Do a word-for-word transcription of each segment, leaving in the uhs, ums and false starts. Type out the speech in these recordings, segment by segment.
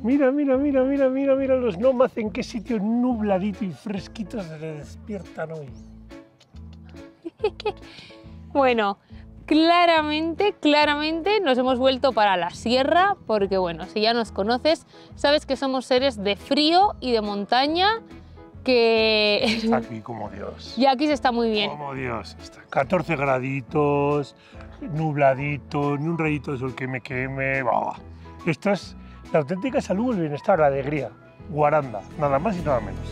Mira, mira, mira, mira, mira, mira los nómadas en qué sitio nubladito y fresquito se despiertan hoy. Bueno, claramente, claramente nos hemos vuelto para la sierra porque, bueno, si ya nos conoces, sabes que somos seres de frío y de montaña que... Aquí como Dios. Y aquí se está muy bien. Como Dios. Está. catorce graditos, nubladito, ni un rayito de sol que me queme. Bah. Esto es... La auténtica salud, el bienestar, la alegría. Guaranda, nada más y nada menos.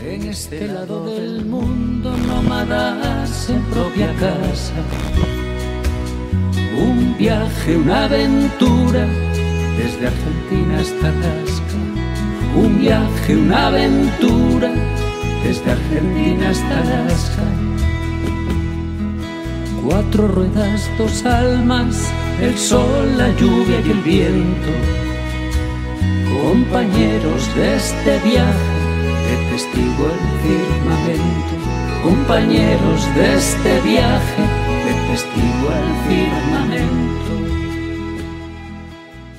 En este lado del mundo, nómadas en propia casa. Un viaje, una aventura, desde Argentina hasta Alaska. Un viaje, una aventura, desde Argentina hasta Alaska. Cuatro ruedas, dos almas, el sol, la lluvia y el viento. Compañeros de este viaje, de testigo el firmamento. Compañeros de este viaje, de testigo el firmamento.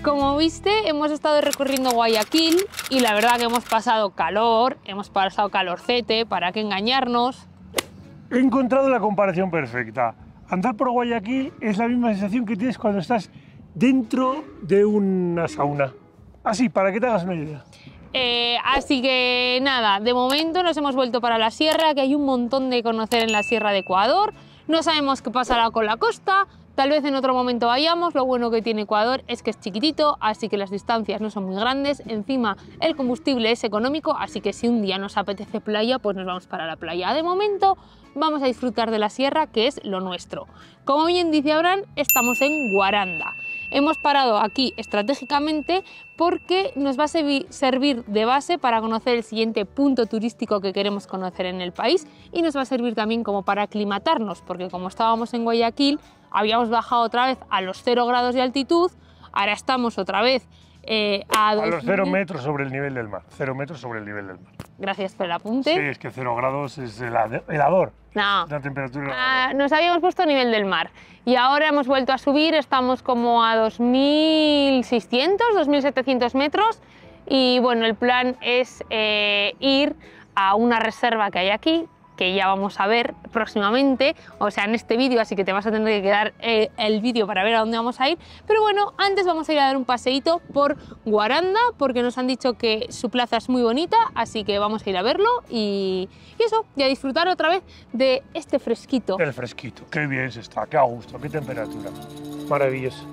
Como viste, hemos estado recorriendo Guayaquil y la verdad que hemos pasado calor, hemos pasado calorcete, ¿para qué engañarnos? He encontrado la comparación perfecta. Andar por Guayaquil es la misma sensación que tienes cuando estás dentro de una sauna. Así, para que te hagas una idea. Eh, así que nada, de momento nos hemos vuelto para la sierra, que hay un montón de conocer en la sierra de Ecuador. No sabemos qué pasará con la costa, tal vez en otro momento vayamos. Lo bueno que tiene Ecuador es que es chiquitito, así que las distancias no son muy grandes. Encima, el combustible es económico, así que si un día nos apetece playa, pues nos vamos para la playa. De momento, vamos a disfrutar de la sierra, que es lo nuestro. Como bien dice Abraham, estamos en Guaranda. Hemos parado aquí estratégicamente porque nos va a servir de base para conocer el siguiente punto turístico que queremos conocer en el país y nos va a servir también como para aclimatarnos, porque como estábamos en Guayaquil, habíamos bajado otra vez a los cero grados de altitud, ahora estamos otra vez eh, a... A los cero metros sobre el nivel del mar, cero metros sobre el nivel del mar. Gracias por el apunte. Sí, es que cero grados es helador. No, la temperatura ah, nos habíamos puesto a nivel del mar y ahora hemos vuelto a subir, estamos como a dos mil seiscientos, dos mil setecientos metros y bueno, el plan es eh, ir a una reserva que hay aquí, que ya vamos a ver próximamente, o sea, en este vídeo, así que te vas a tener que quedar eh, el vídeo para ver a dónde vamos a ir. Pero bueno, antes vamos a ir a dar un paseíto por Guaranda, porque nos han dicho que su plaza es muy bonita, así que vamos a ir a verlo y, y eso, y a disfrutar otra vez de este fresquito. El fresquito, qué bien se está, qué a gusto, qué temperatura, maravilloso.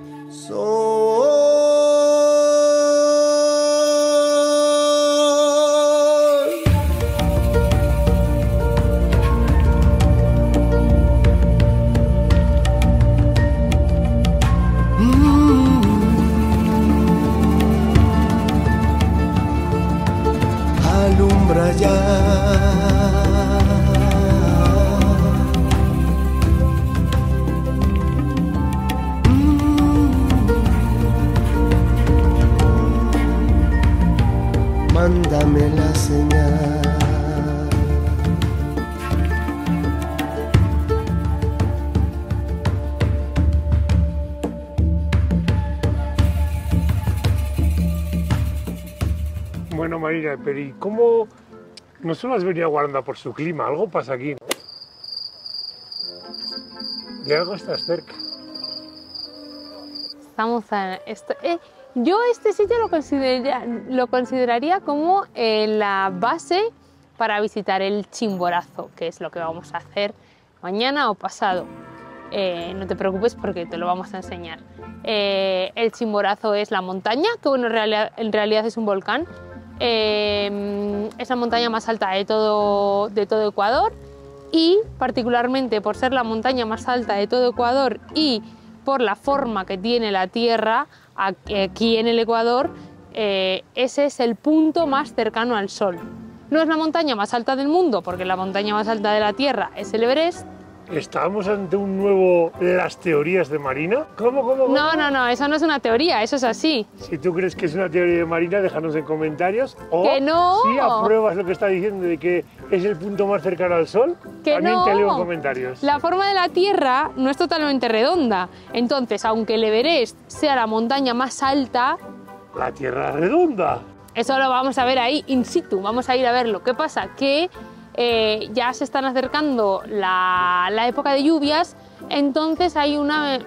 Mándame la señal. Bueno, Marina, pero ¿y cómo? No solo has venido a Guaranda por su clima, algo pasa aquí, ¿no? De algo estás cerca. Estamos en... Esto, eh. Yo este sitio lo consideraría, lo consideraría como eh, la base para visitar el Chimborazo, que es lo que vamos a hacer mañana o pasado. Eh, no te preocupes porque te lo vamos a enseñar. Eh, el Chimborazo es la montaña, que bueno, en realidad, en realidad es un volcán. Eh, es la montaña más alta de todo, de todo Ecuador y particularmente por ser la montaña más alta de todo Ecuador y por la forma que tiene la Tierra, aquí en el Ecuador, eh, ese es el punto más cercano al Sol. No es la montaña más alta del mundo, porque la montaña más alta de la Tierra es el Everest. ¿Estábamos ante un nuevo las teorías de Marina? ¿Cómo, cómo, cómo? No, no, no, eso no es una teoría, eso es así. Si tú crees que es una teoría de Marina, déjanos en comentarios. O que no. Si apruebas lo que está diciendo de que es el punto más cercano al Sol, que también no. Te leo en comentarios. La forma de la Tierra no es totalmente redonda. Entonces, aunque el Everest sea la montaña más alta, la Tierra Redonda. Eso lo vamos a ver ahí in situ, vamos a ir a verlo. ¿Qué pasa? Que eh, ya se están acercando la, la época de lluvias, entonces hay una...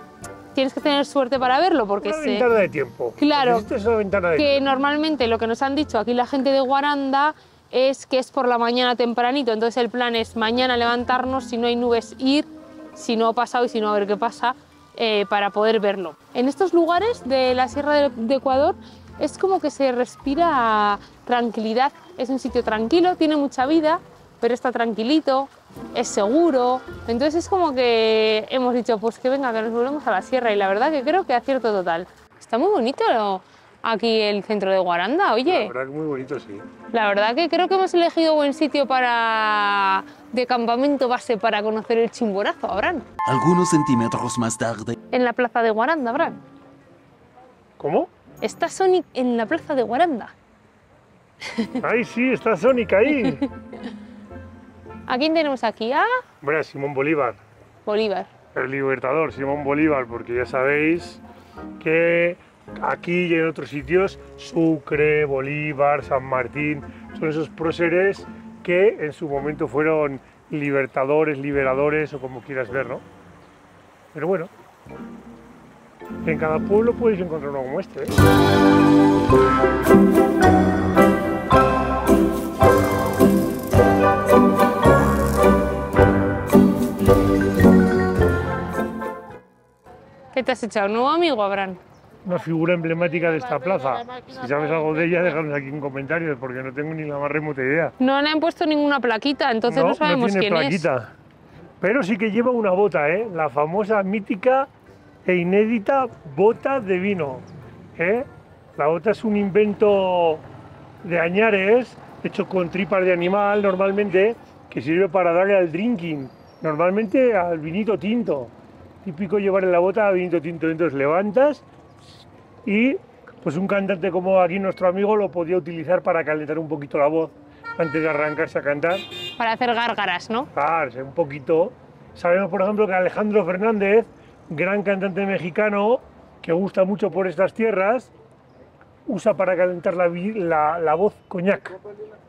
Tienes que tener suerte para verlo porque... Una se... ventana de tiempo. Claro, una ventana de que tiempo. Normalmente lo que nos han dicho aquí la gente de Guaranda es que es por la mañana tempranito, entonces el plan es mañana levantarnos, si no hay nubes ir, si no ha pasado y si no a ver qué pasa, eh, para poder verlo. En estos lugares de la Sierra de Ecuador es como que se respira tranquilidad, es un sitio tranquilo, tiene mucha vida, pero está tranquilito, es seguro, entonces es como que hemos dicho, pues que venga, que nos volvemos a la sierra, y la verdad que creo que acierto total. Está muy bonito aquí el centro de Guaranda, oye. La verdad que muy bonito, sí. La verdad que creo que hemos elegido buen sitio para... de campamento base para conocer el Chimborazo, Abraham. Algunos centímetros más tarde... En la plaza de Guaranda, Abraham. ¿Cómo? Está Sonic en la plaza de Guaranda. ¡Ay, sí! Está Sonic ahí. ¿A quién tenemos aquí? ¿A? Bueno, Simón Bolívar. Bolívar. El libertador, Simón Bolívar, porque ya sabéis que aquí y en otros sitios, Sucre, Bolívar, San Martín, son esos próceres que en su momento fueron libertadores, liberadores o como quieras ver, ¿no? Pero bueno, en cada pueblo puedes encontrar uno como este, ¿eh? ¿Qué te has echado? ¿Un nuevo amigo, Abraham? Una figura emblemática de esta plaza. Si sabes algo de ella, déjanos aquí en comentarios, porque no tengo ni la más remota idea. No le han puesto ninguna plaquita, entonces no, no sabemos no tiene quién plaquita. Es. Pero sí que lleva una bota, ¿eh? La famosa, mítica e inédita bota de vino. ¿Eh? La bota es un invento de Añares, hecho con tripas de animal normalmente, que sirve para darle al drinking, normalmente al vinito tinto. Típico llevar en la bota vinito tinto, entonces levantas y pues un cantante como aquí nuestro amigo lo podía utilizar para calentar un poquito la voz antes de arrancarse a cantar. Para hacer gárgaras, ¿no? Ah, un poquito. Sabemos, por ejemplo, que Alejandro Fernández, gran cantante mexicano que gusta mucho por estas tierras, usa para calentar la, la, la voz coñac.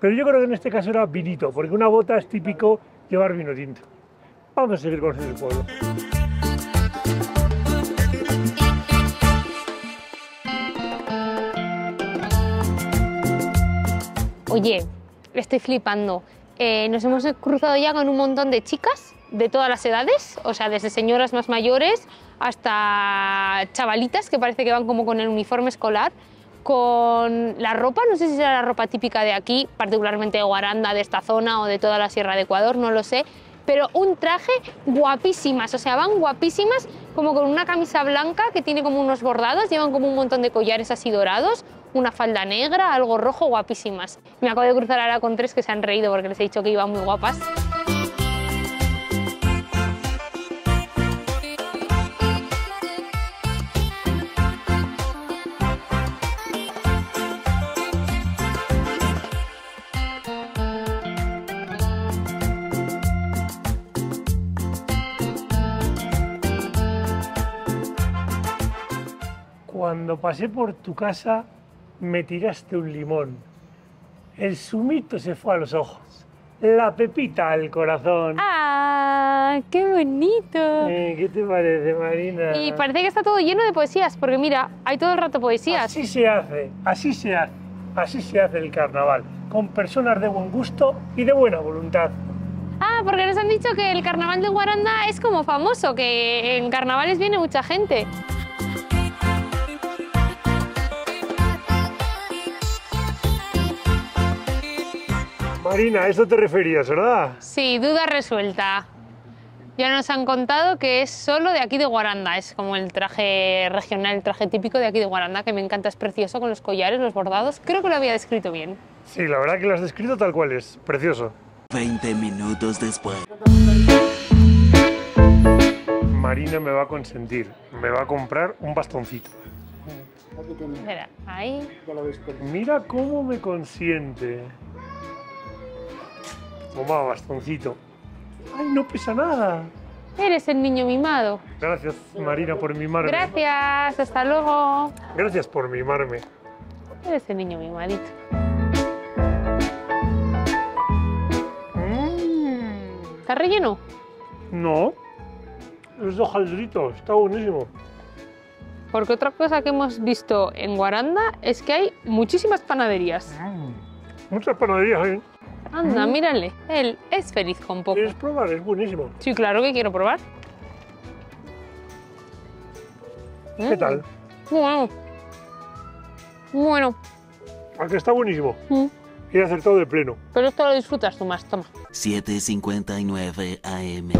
Pero yo creo que en este caso era vinito, porque una bota es típico llevar vino tinto. Vamos a seguir conociendo el pueblo. Oye, estoy flipando. Eh, nos hemos cruzado ya con un montón de chicas de todas las edades, o sea, desde señoras más mayores hasta chavalitas que parece que van como con el uniforme escolar, con la ropa, no sé si será la ropa típica de aquí, particularmente de Guaranda, de esta zona o de toda la Sierra de Ecuador, no lo sé, pero un traje guapísimas, o sea, van guapísimas, como con una camisa blanca que tiene como unos bordados, llevan como un montón de collares así dorados, una falda negra, algo rojo, guapísimas. Me acabo de cruzar ahora con tres que se han reído porque les he dicho que iban muy guapas. Cuando pasé por tu casa, me tiraste un limón, el zumito se fue a los ojos, la pepita al corazón. ¡Ah, qué bonito! Eh, ¿Qué te parece, Marina? Y parece que está todo lleno de poesías, porque mira, hay todo el rato poesías. Así se hace, así se hace, así se hace el carnaval, con personas de buen gusto y de buena voluntad. Ah, porque nos han dicho que el carnaval de Guaranda es como famoso, que en carnavales viene mucha gente. Marina, a eso te referías, ¿verdad? Sí, duda resuelta. Ya nos han contado que es solo de aquí de Guaranda, es como el traje regional, el traje típico de aquí de Guaranda, que me encanta, es precioso, con los collares, los bordados. Creo que lo había descrito bien. Sí, la verdad que lo has descrito tal cual es, precioso. veinte minutos después. Marina me va a consentir, me va a comprar un bastoncito. Mira, ahí. Mira cómo me consiente. Toma, bastoncito. ¡Ay, no pesa nada! Eres el niño mimado. Gracias, Marina, por mimarme. Gracias, hasta luego. Gracias por mimarme. Ese niño muy malito. Mm. ¿Está relleno? No. Es de hojaldrito, está buenísimo. Porque otra cosa que hemos visto en Guaranda es que hay muchísimas panaderías. Mm. Muchas panaderías hay. Anda, mm. mírale. Él es feliz con poco. ¿Quieres probar? Es buenísimo. Sí, claro que quiero probar. ¿Qué mm. tal? Bueno. Bueno. Aunque está buenísimo. Mm. Y he acertado de pleno. Pero esto lo disfrutas tú más, toma. siete cincuenta y nueve A M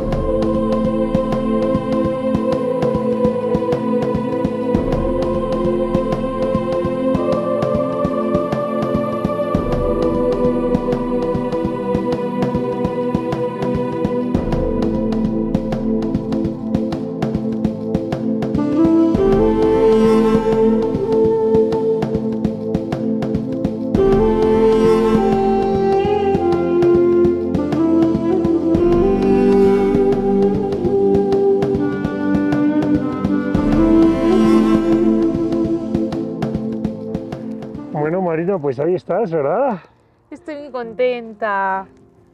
Pues ahí estás, ¿verdad? Estoy muy contenta.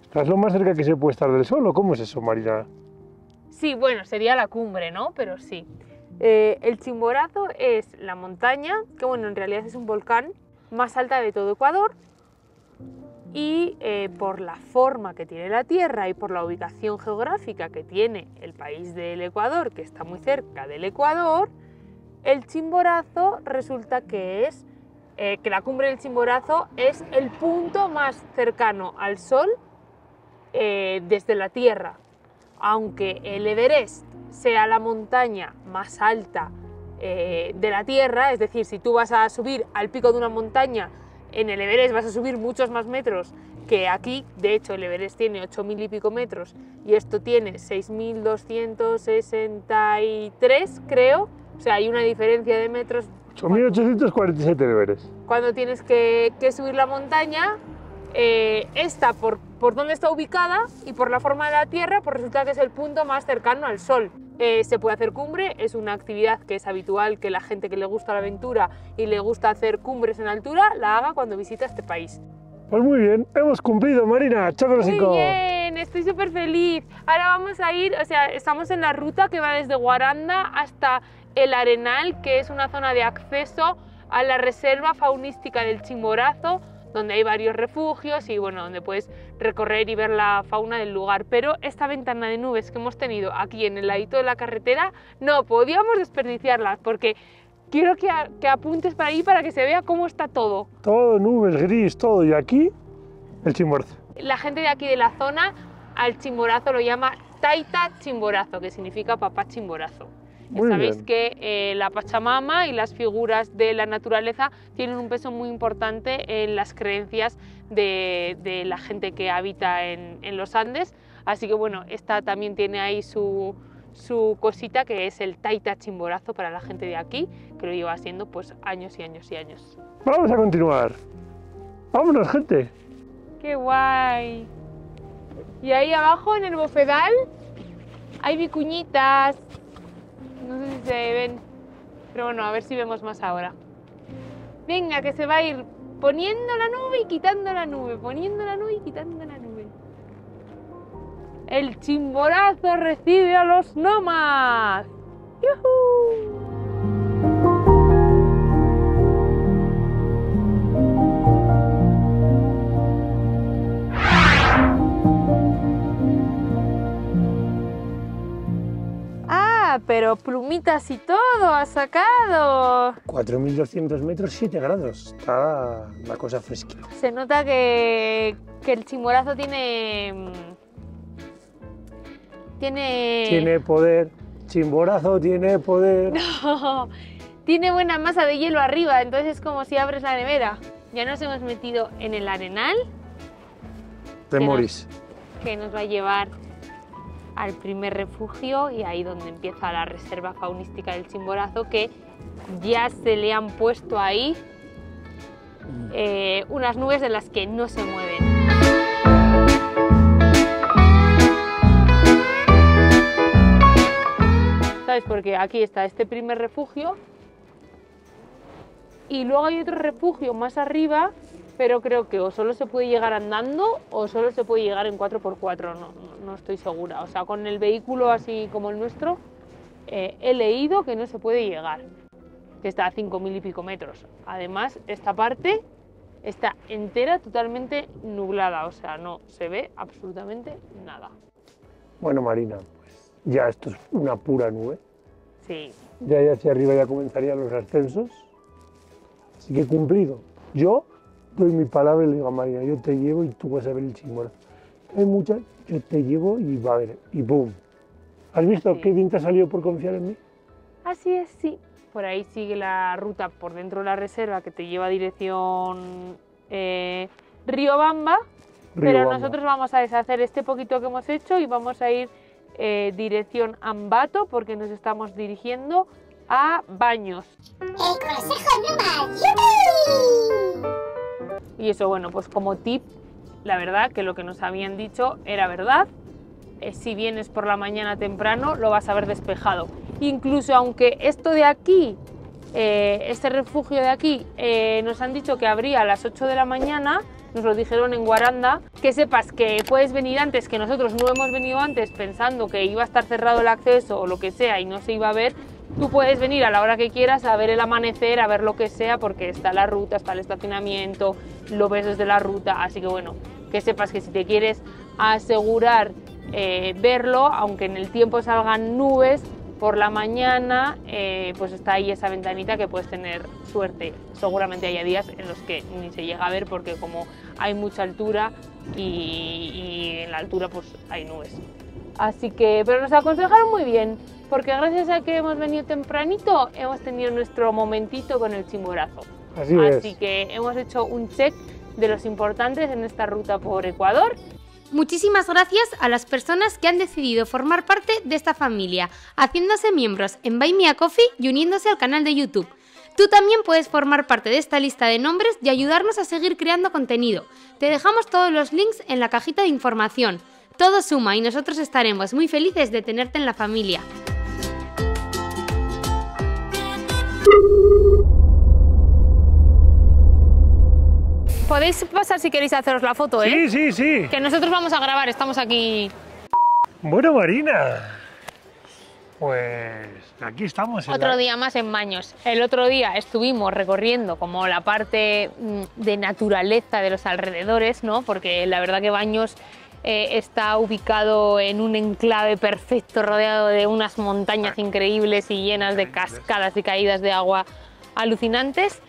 ¿Estás lo más cerca que se puede estar del sol o cómo es eso, Marina? Sí, bueno, sería la cumbre, ¿no? Pero sí. Eh, el Chimborazo es la montaña, que bueno, en realidad es un volcán, más alta de todo Ecuador. Y eh, por la forma que tiene la Tierra y por la ubicación geográfica que tiene el país del Ecuador, que está muy cerca del Ecuador, el Chimborazo resulta que es... Eh, que la cumbre del Chimborazo es el punto más cercano al Sol eh, desde la Tierra. Aunque el Everest sea la montaña más alta eh, de la Tierra, es decir, si tú vas a subir al pico de una montaña, en el Everest vas a subir muchos más metros que aquí. De hecho, el Everest tiene ocho mil y pico metros y esto tiene seis mil doscientos sesenta y tres, creo. O sea, hay una diferencia de metros... ocho mil ochocientos cuarenta y siete deberes. Cuando tienes que, que subir la montaña, eh, esta, por, por dónde está ubicada y por la forma de la Tierra, pues resulta que es el punto más cercano al Sol. Eh, se puede hacer cumbre, es una actividad que es habitual que la gente que le gusta la aventura y le gusta hacer cumbres en altura, la haga cuando visita este país. Pues muy bien, hemos cumplido, Marina, ¡Chocosico! Muy bien, estoy súper feliz. Ahora vamos a ir, o sea, estamos en la ruta que va desde Guaranda hasta el Arenal, que es una zona de acceso a la Reserva Faunística del Chimborazo, donde hay varios refugios y, bueno, donde puedes recorrer y ver la fauna del lugar. Pero esta ventana de nubes que hemos tenido aquí en el ladito de la carretera, no podíamos desperdiciarlas porque... Quiero que, a, que apuntes para ahí para que se vea cómo está todo. Todo, nubes, gris, todo. Y aquí, el Chimborazo. La gente de aquí de la zona al Chimborazo lo llama Taita Chimborazo, que significa papá Chimborazo. Muy Sabéis bien. que eh, la Pachamama y las figuras de la naturaleza tienen un peso muy importante en las creencias de, de la gente que habita en, en los Andes. Así que, bueno, esta también tiene ahí su... su cosita, que es el Taita Chimborazo para la gente de aquí, que lo lleva haciendo pues años y años y años. Vamos a continuar. Vámonos, gente. Qué guay. Y ahí abajo en el bofedal hay vicuñitas. No sé si se ven, pero bueno, a ver si vemos más ahora. Venga, que se va a ir poniendo la nube y quitando la nube, poniendo la nube y quitando la nube. El Chimborazo recibe a los nómadas. ¡Yuhu! Ah, pero plumitas y todo ha sacado. cuatro mil doscientos metros, siete grados. Está la cosa fresquita. Se nota que, que el Chimborazo tiene... Tiene... Tiene poder, Chimborazo tiene poder. No, tiene buena masa de hielo arriba, entonces es como si abres la nevera. Ya nos hemos metido en el Arenal. Te morís. Que nos va a llevar al primer refugio y ahí donde empieza la Reserva Faunística del Chimborazo, que ya se le han puesto ahí eh, unas nubes de las que no se mueven. Porque aquí está este primer refugio Y luego hay otro refugio más arriba, pero creo que o solo se puede llegar andando o solo se puede llegar en cuatro por cuatro, no, no estoy segura. O sea, con el vehículo así como el nuestro, eh, he leído que no se puede llegar, que está a cinco mil y pico metros. Además, esta parte está entera totalmente nublada, o sea, no se ve absolutamente nada. Bueno, Marina, pues ya esto es una pura nube. Sí. Ya, ya hacia arriba ya comenzarían los ascensos. Así que cumplido. Yo doy mi palabra y le digo a Marina, yo te llevo y tú vas a ver el Chimborazo. Hay muchas, yo te llevo y va a ver, y boom. ¿Has visto sí. qué bien te ha salido por confiar en mí? Así es, sí. Por ahí sigue la ruta por dentro de la reserva que te lleva a dirección eh, Río Bamba. Río pero Bamba. Nosotros vamos a deshacer este poquito que hemos hecho y vamos a ir eh, dirección Ambato porque nos estamos dirigiendo a Baños. El consejo número uno. Y eso, bueno, pues como tip, la verdad que lo que nos habían dicho era verdad. Eh, si vienes por la mañana temprano lo vas a ver despejado. Incluso aunque esto de aquí, eh, este refugio de aquí, eh, nos han dicho que abría a las ocho de la mañana, nos lo dijeron en Guaranda, que sepas que puedes venir antes, que nosotros no hemos venido antes pensando que iba a estar cerrado el acceso o lo que sea y no se iba a ver, tú puedes venir a la hora que quieras a ver el amanecer, a ver lo que sea, porque está la ruta, está el estacionamiento, lo ves desde la ruta, así que bueno, que sepas que si te quieres asegurar eh, verlo, aunque en el tiempo salgan nubes, por la mañana eh, pues está ahí esa ventanita que puedes tener suerte. Seguramente haya días en los que ni se llega a ver porque como hay mucha altura y, y en la altura pues hay nubes. Así que, pero nos aconsejaron muy bien porque gracias a que hemos venido tempranito hemos tenido nuestro momentito con el Chimborazo. Así, Así es. que hemos hecho un check de los importantes en esta ruta por Ecuador. Muchísimas gracias a las personas que han decidido formar parte de esta familia, haciéndose miembros en Buy Me a Coffee y uniéndose al canal de YouTube. Tú también puedes formar parte de esta lista de nombres y ayudarnos a seguir creando contenido. Te dejamos todos los links en la cajita de información. Todo suma y nosotros estaremos muy felices de tenerte en la familia. Podéis pasar si queréis haceros la foto, ¿eh? Sí, sí, sí. Que nosotros vamos a grabar, estamos aquí. Bueno, Marina, pues aquí estamos. En otro la... día más en Baños. El otro día estuvimos recorriendo como la parte de naturaleza de los alrededores, ¿no? Porque la verdad que Baños eh, está ubicado en un enclave perfecto, rodeado de unas montañas increíbles y llenas de cascadas y caídas de agua alucinantes.